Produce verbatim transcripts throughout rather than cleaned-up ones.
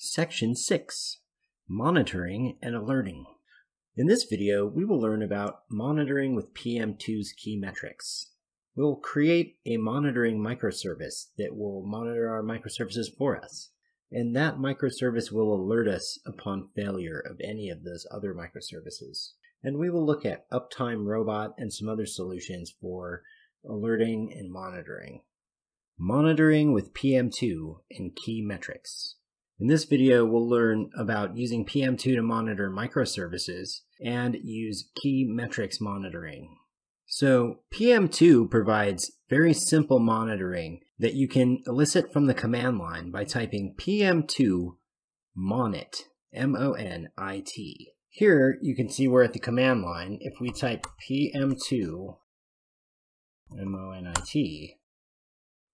Section six, Monitoring and Alerting. In this video, we will learn about monitoring with P M two's Keymetrics. We'll create a monitoring microservice that will monitor our microservices for us, and that microservice will alert us upon failure of any of those other microservices. And we will look at Uptime Robot and some other solutions for alerting and monitoring. Monitoring with P M two and Keymetrics. In this video, we'll learn about using P M two to monitor microservices and use Keymetrics monitoring. So P M two provides very simple monitoring that you can elicit from the command line by typing P M two monit, M O N I T. Here you can see we're at the command line. If we type P M two monit,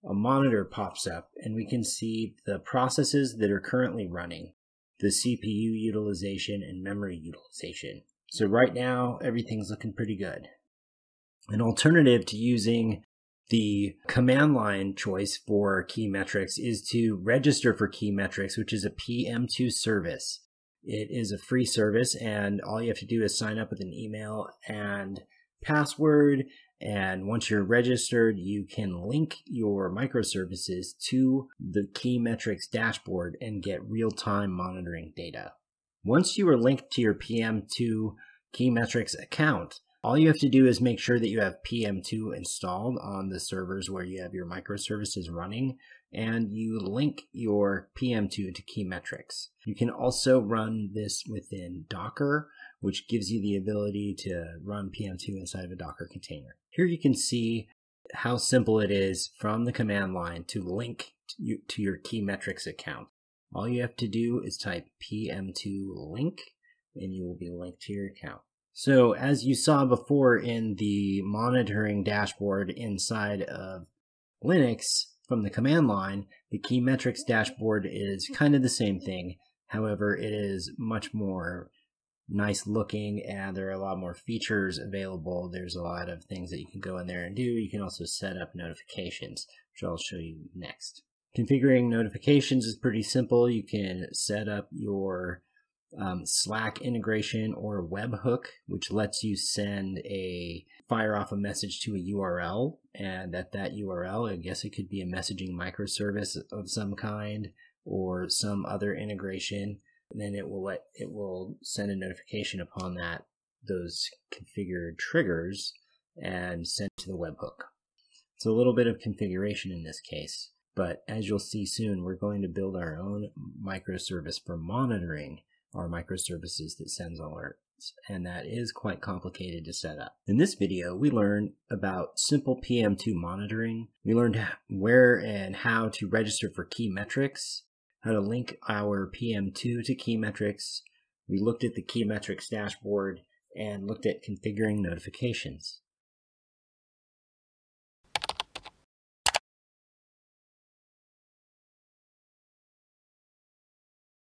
a monitor pops up and we can see the processes that are currently running, the C P U utilization and memory utilization. So right now everything's looking pretty good. An alternative to using the command line choice for Keymetrics is to register for Keymetrics, which is a P M two service. It is a free service, and all you have to do is sign up with an email and password, and once you're registered, you can link your microservices to the Keymetrics dashboard and get real-time monitoring data. Once you are linked to your P M two Keymetrics account, all you have to do is make sure that you have P M two installed on the servers where you have your microservices running, and you link your P M two to Keymetrics. You can also run this within Docker, which gives you the ability to run P M two inside of a Docker container. Here you can see how simple it is from the command line to link to your Keymetrics account. All you have to do is type P M two link, and you will be linked to your account. So as you saw before in the monitoring dashboard inside of Linux from the command line, the Keymetrics dashboard is kind of the same thing. However, it is much more nice looking and there are a lot more features available. There's a lot of things that you can go in there and do. You can also set up notifications, which I'll show you next. Configuring notifications is pretty simple. You can set up your Um, Slack integration or webhook, which lets you send a fire off a message to a U R L, and at that U R L, I guess it could be a messaging microservice of some kind or some other integration, and then it will let it will send a notification upon that those configured triggers and send to the webhook. It's a little bit of configuration in this case, but as you'll see soon, we're going to build our own microservice for monitoring our microservices that sends alerts, and that is quite complicated to set up. In this video, we learned about simple P M two monitoring. We learned where and how to register for Keymetrics, how to link our P M two to Keymetrics. We looked at the Keymetrics dashboard and looked at configuring notifications.